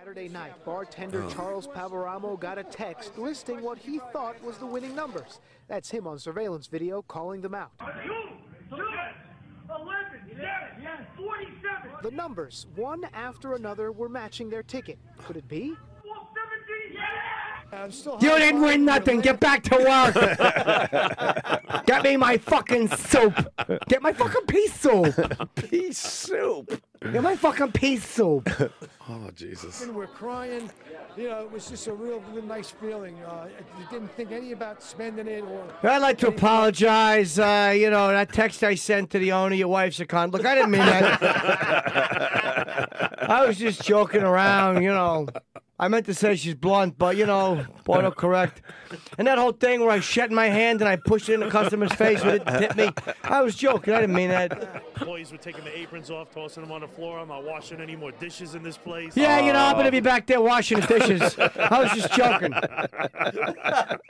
Saturday night, bartender Charles Pavaramo got a text listing what he thought was the winning numbers. That's him on surveillance video calling them out. 2, 11, 47. The numbers, one after another, were matching their ticket. Could it be? 17. Yeah. You didn't win nothing. Get back to work. Get me my fucking soup. Get my fucking pea soup. Pea soup. Get my fucking pea soup. Oh, Jesus. And we're crying. You know, it was just a real nice feeling. You didn't think any about spending it or... I'd like to apologize. You know, that text I sent to the owner, your wife's a con. Look, I didn't mean that. I was just joking around, you know. I meant to say she's blunt, but, you know, autocorrect. And that whole thing where I shed my hand and I pushed it in the customer's face when it hit me. I was joking. I didn't mean that. Employees were taking the aprons off, tossing them on the floor. I'm not washing any more dishes in this place. Yeah, you know, I'm going to be back there washing the dishes. I was just joking.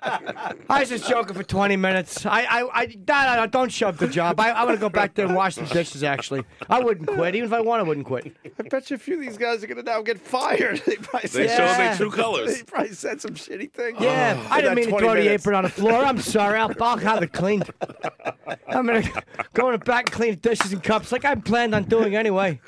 I was just joking for 20 minutes. I don't shove the job. I want to go back there and wash the dishes, actually. I wouldn't quit. Even if I wanted, I wouldn't quit. I bet you a few of these guys are going to now get fired. They probably say, yeah. Show them their true colors. They probably said some shitty thing. Yeah, I didn't mean to throw the apron on the floor. I'm sorry. I'll have it cleaned. I'm going to go in the back and clean dishes and cups like I planned on doing anyway.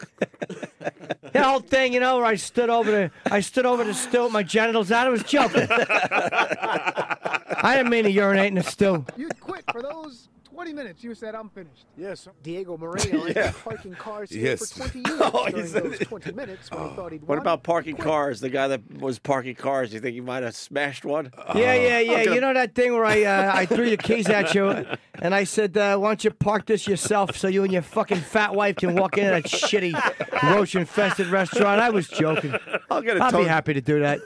That whole thing, you know, where I stood over the stew with my genitals out. I was joking. I didn't mean to urinate in the stew. You quit for those 20 minutes. You said, I'm finished. Yes. Diego Moreno yeah. Parking cars yes. for 20 years oh, during those 20 minutes when he thought he'd won. What about parking cars? The guy that was parking cars, you think he might have smashed one? Yeah. You know that thing where I threw your keys at you and I said, why don't you park this yourself so you and your fucking fat wife can walk into that shitty roach-infested restaurant? I was joking. I'll be happy to do that.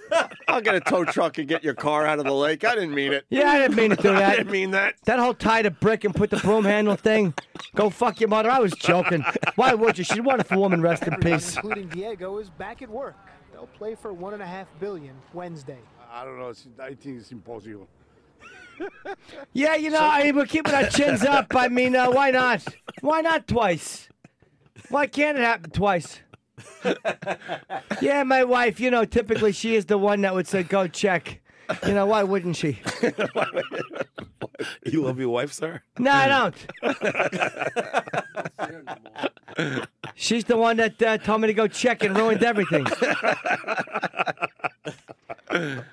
I'll get a tow truck and get your car out of the lake. I didn't mean it. Yeah, I didn't mean to do that. I didn't mean that. That whole tie to brick and put the broom handle thing. Go fuck your mother. I was joking. Why would you? She's a wonderful woman. Rest in peace. Including Diego is back at work. They'll play for $1.5 billion Wednesday. I don't know. I think it's impossible. Yeah, you know, I mean, we're keeping our chins up. I mean, why not? Why not twice? Why can't it happen twice? Yeah, my wife. You know, typically she is the one that would say, "Go check." You know, why wouldn't she? You love your wife, sir? No, I don't. She's the one that told me to go check and ruined everything.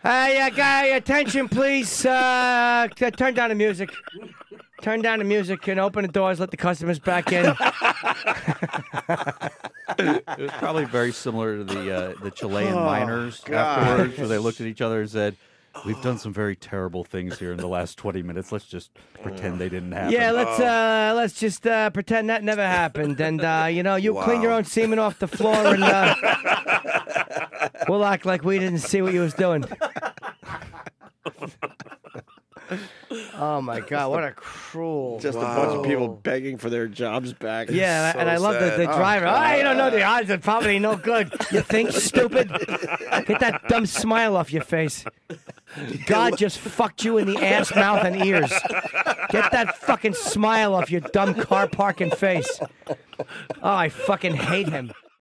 Guy, attention, please. Turn down the music. Turn down the music and open the doors. Let the customers back in. It was probably very similar to the Chilean miners afterwards, where they looked at each other and said, we've done some very terrible things here in the last 20 minutes. Let's just pretend they didn't happen. Yeah, let's just pretend that never happened. And, you know, you clean your own semen off the floor and we'll act like we didn't see what you was doing. Oh, my God. What a cruel... Just a bunch of people begging for their jobs back. Yeah, so and I love the driver. Oh, you don't know the odds. It's probably no good. You think, stupid? Get that dumb smile off your face. God just fucked you in the ass, mouth, and ears. Get that fucking smile off your dumb car parking face. Oh, I fucking hate him.